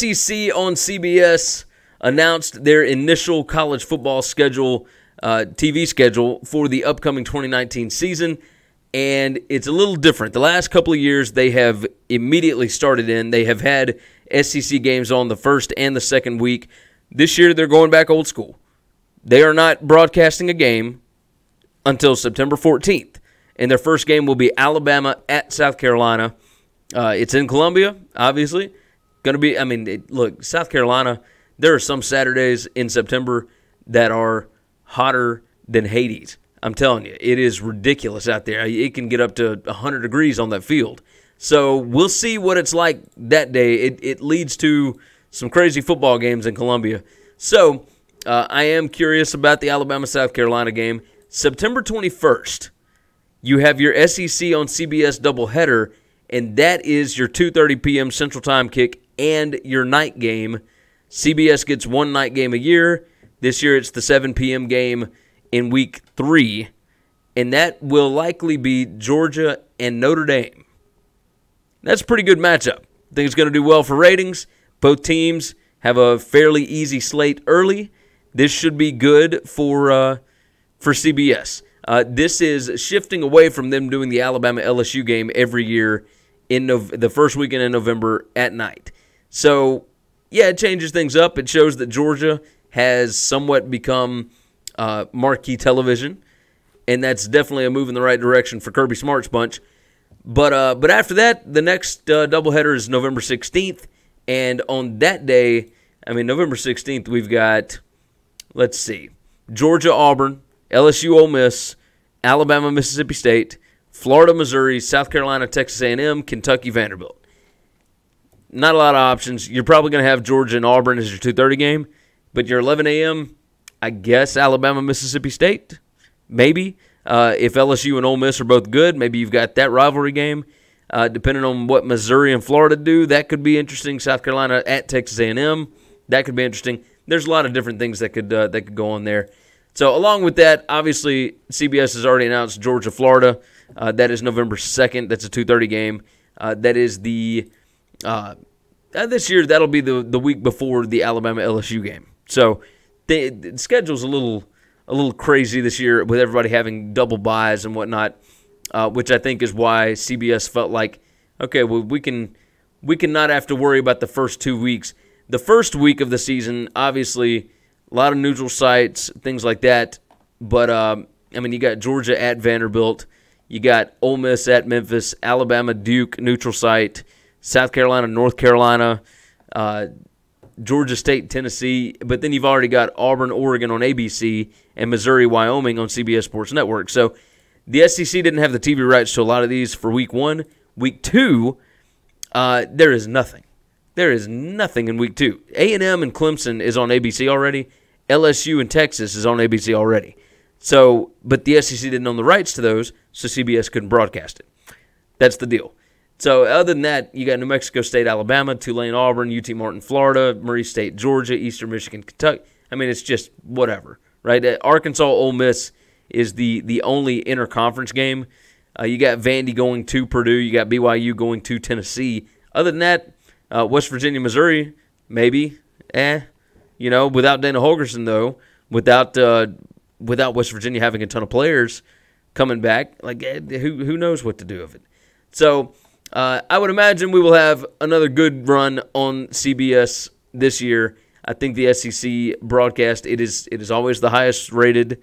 SEC on CBS announced their initial college football schedule, TV schedule, for the upcoming 2019 season, and it's a little different. The last couple of years, they have immediately started in. They have had SEC games on the first and the second week. This year, they're going back old school. They are not broadcasting a game until September 14th, and their first game will be Alabama at South Carolina. It's in Columbia, obviously. Going to be, I mean, look, South Carolina, there are some Saturdays in September that are hotter than Hades. I'm telling you, it is ridiculous out there. It can get up to 100 degrees on that field. So we'll see what it's like that day. It leads to some crazy football games in Columbia. So I am curious about the Alabama-South Carolina game. September 21st, you have your SEC on CBS doubleheader, and that is your 2:30 p.m. Central Time kick and your night game. CBS gets one night game a year. This year it's the 7 p.m. game in week 3, and that will likely be Georgia and Notre Dame. That's a pretty good matchup. I think it's going to do well for ratings. Both teams have a fairly easy slate early. This should be good for CBS. This is shifting away from them doing the Alabama-LSU game every year in the first weekend in November at night. So, yeah, it changes things up. It shows that Georgia has somewhat become marquee television, and that's definitely a move in the right direction for Kirby Smart's bunch. But after that, the next doubleheader is November 16th, and on that day, I mean, November 16th, we've got, let's see, Georgia-Auburn, LSU-Ole Miss, Alabama-Mississippi State, Florida-Missouri, South Carolina-Texas A&M, Kentucky-Vanderbilt. Not a lot of options. You're probably going to have Georgia and Auburn as your 2:30 game, but your 11 a.m., I guess Alabama-Mississippi State, maybe. If LSU and Ole Miss are both good, maybe you've got that rivalry game. Depending on what Missouri and Florida do, that could be interesting. South Carolina at Texas A&M, that could be interesting. There's a lot of different things that could go on there. So along with that, obviously, CBS has already announced Georgia-Florida. That is November 2nd. That's a 2:30 game. That is the this year, that'll be the week before the Alabama-LSU game. So the schedule's a little crazy this year with everybody having double buys and whatnot, which I think is why CBS felt like, okay, well, we can not have to worry about the first 2 weeks. The first week of the season, obviously, a lot of neutral sites, things like that. But, I mean, you got Georgia at Vanderbilt. You got Ole Miss at Memphis, Alabama, Duke, neutral site, South Carolina, North Carolina, Georgia State, Tennessee. But then you've already got Auburn, Oregon on ABC, and Missouri, Wyoming on CBS Sports Network. So the SEC didn't have the TV rights to a lot of these for week one. Week two, there is nothing. There is nothing in week two. A&M and Clemson is on ABC already. LSU and Texas is on ABC already. So, but the SEC didn't own the rights to those, so CBS couldn't broadcast it. That's the deal. So, other than that, you got New Mexico State, Alabama, Tulane, Auburn, UT Martin, Florida, Murray State, Georgia, Eastern Michigan, Kentucky. I mean, it's just whatever, right? Arkansas, Ole Miss is the only interconference game. You got Vandy going to Purdue. You got BYU going to Tennessee. Other than that, West Virginia, Missouri, maybe. You know, without Dana Holgerson, though, without West Virginia having a ton of players coming back, like who knows what to do of it. So I would imagine we will have another good run on CBS this year. I think the SEC broadcast, it is always the highest rated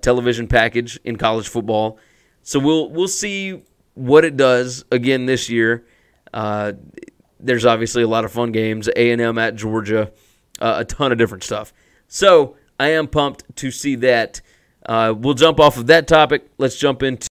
television package in college football. So we'll see what it does again this year. There's obviously a lot of fun games, A&M at Georgia, a ton of different stuff. So I am pumped to see that. We'll jump off of that topic. Let's jump into